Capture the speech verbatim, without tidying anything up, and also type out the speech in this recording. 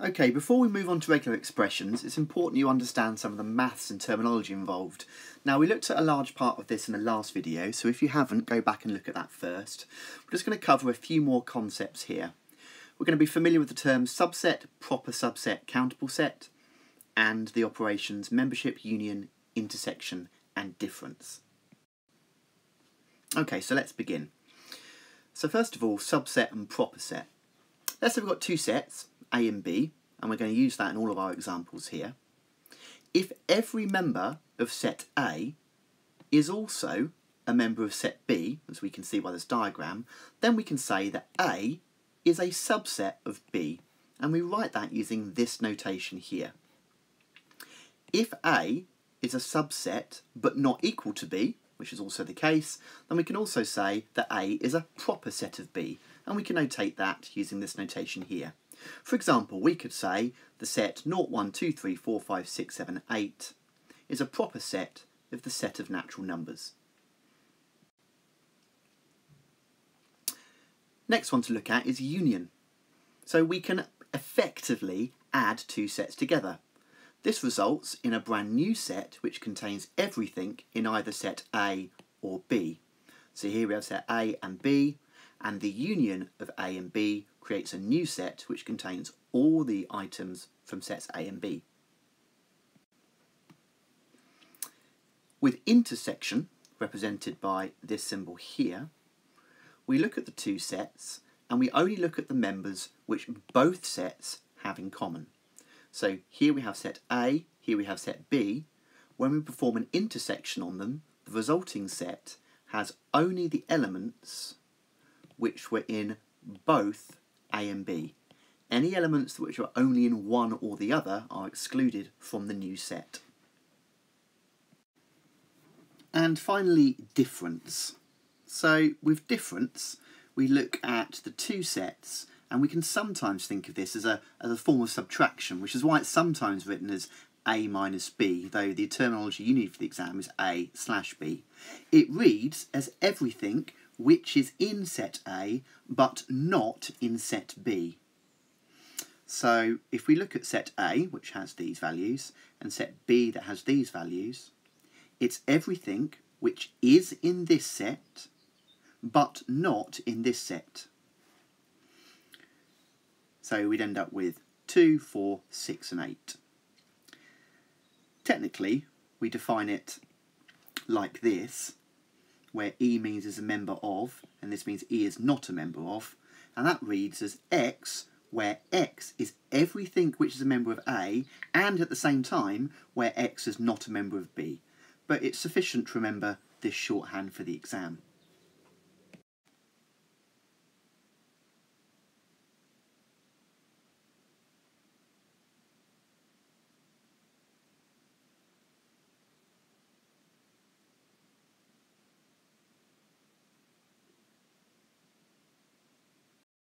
Okay, before we move on to regular expressions, it's important you understand some of the maths and terminology involved. Now, we looked at a large part of this in the last video, so if you haven't, go back and look at that first. We're just going to cover a few more concepts here. We're going to be familiar with the terms subset, proper subset, countable set, and the operations membership, union, intersection, and difference. Okay, so let's begin. So first of all, subset and proper set. Let's say we've got two sets, A and B, and we're going to use that in all of our examples here. If every member of set A is also a member of set B, as we can see by this diagram, then we can say that A is a subset of B, and we write that using this notation here. If A is a subset but not equal to B, which is also the case, then we can also say that A is a proper set of B, and we can notate that using this notation here. For example, we could say the set zero, one, two, three, four, five, six, seven, eight is a proper set of the set of natural numbers. Next one to look at is union. So we can effectively add two sets together. This results in a brand new set which contains everything in either set A or B. So here we have set A and B, and the union of A and B creates a new set which contains all the items from sets A and B. With intersection, represented by this symbol here, we look at the two sets and we only look at the members which both sets have in common. So here we have set A, here we have set B. When we perform an intersection on them, the resulting set has only the elements which were in both A and B. Any elements which are only in one or the other are excluded from the new set. And finally, difference. So with difference, we look at the two sets, and we can sometimes think of this as a, as a form of subtraction, which is why it's sometimes written as A minus B, though the terminology you need for the exam is A slash B. It reads as everything which is in set A but not in set B. So if we look at set A, which has these values, and set B that has these values, it's everything which is in this set but not in this set. So we'd end up with two, four, six and eight. Technically, we define it like this, where E means is a member of, and this means E is not a member of, and that reads as X, where X is everything which is a member of A, and at the same time, where X is not a member of B. But it's sufficient to remember this shorthand for the exam.